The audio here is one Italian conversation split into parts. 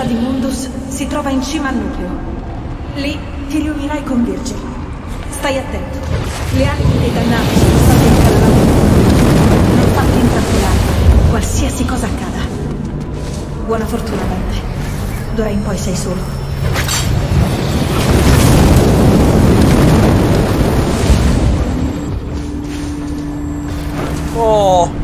portata di Mundus si trova in cima al nucleo. Lì ti riunirai con Virgil. Stai attento. Le anime dei dannati sono state incalavate. Non fatti intrappolare, qualsiasi cosa accada. Buona fortuna, Dante. D'ora in poi sei solo. Oh!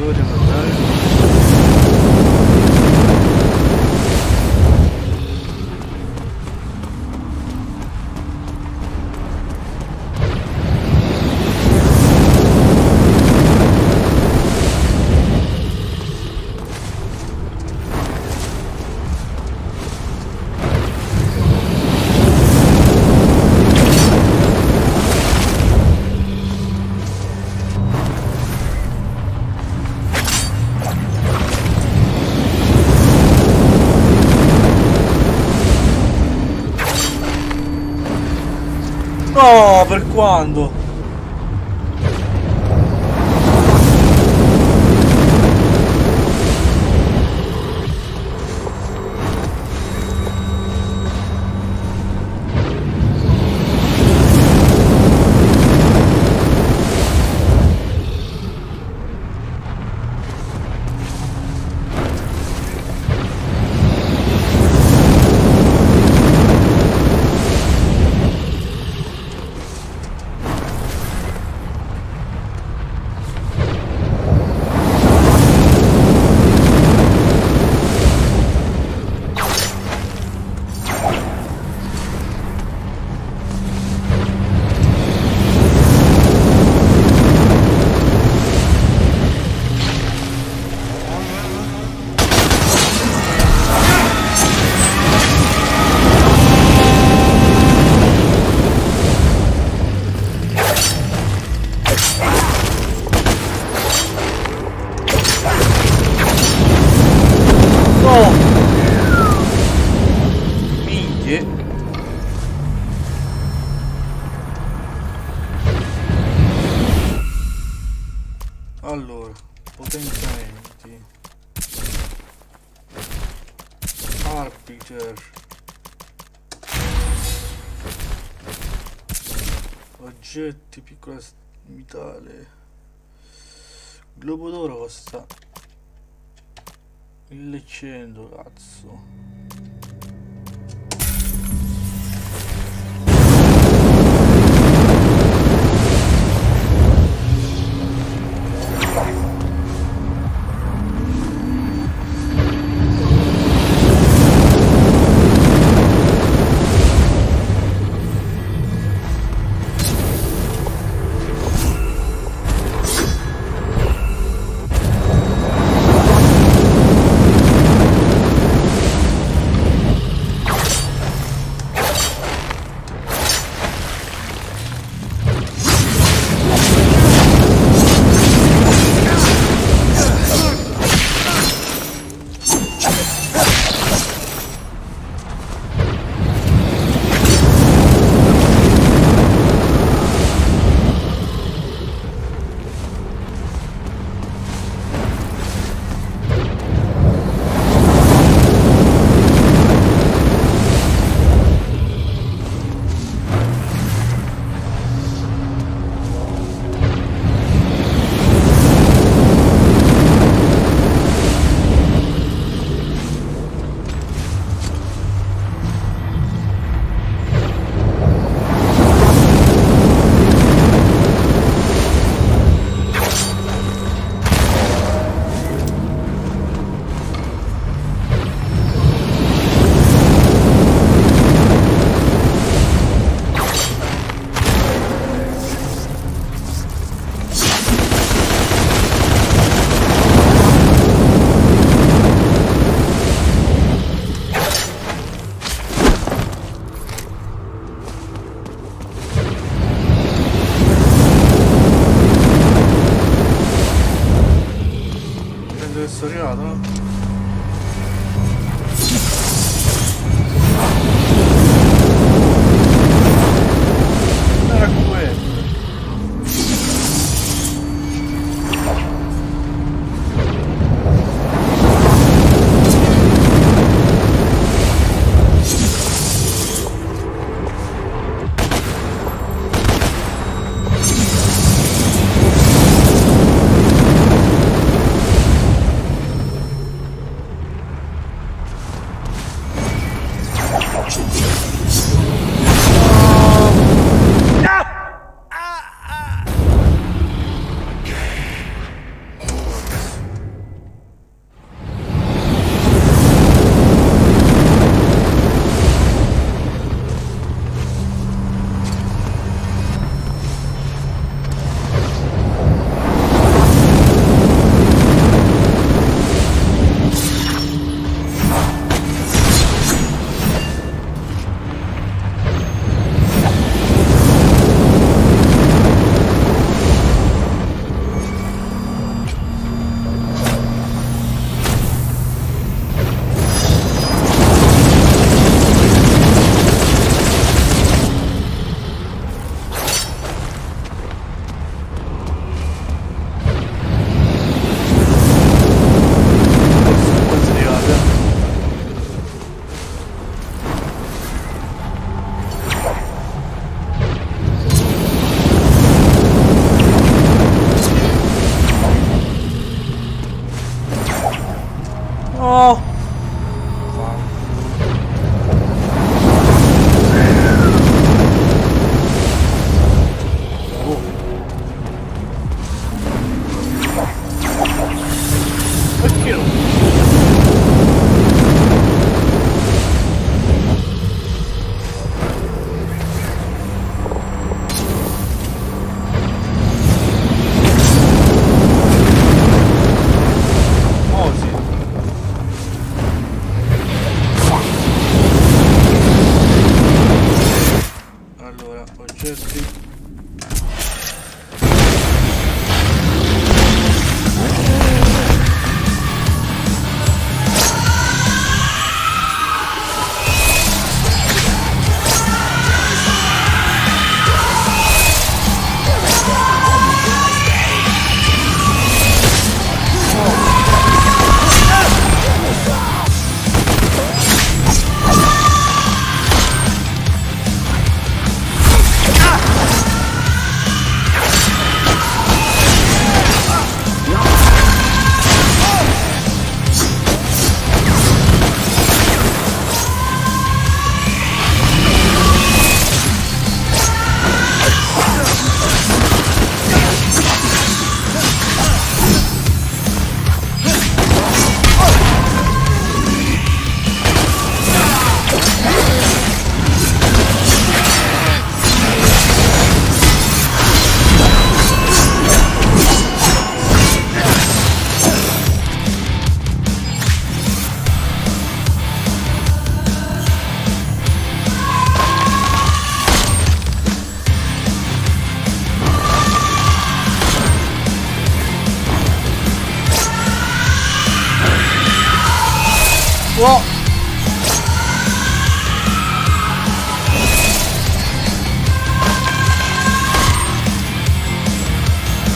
road and we're no, per quando? Allora, potenziamenti, Arbiter, oggetti, piccola vitale, globo d'oro costa 1100, cazzo. Oh.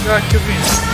Cacchio, vieni.